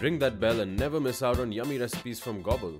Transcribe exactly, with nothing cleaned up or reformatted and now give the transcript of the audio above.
Ring that bell and never miss out on yummy recipes from Gobble.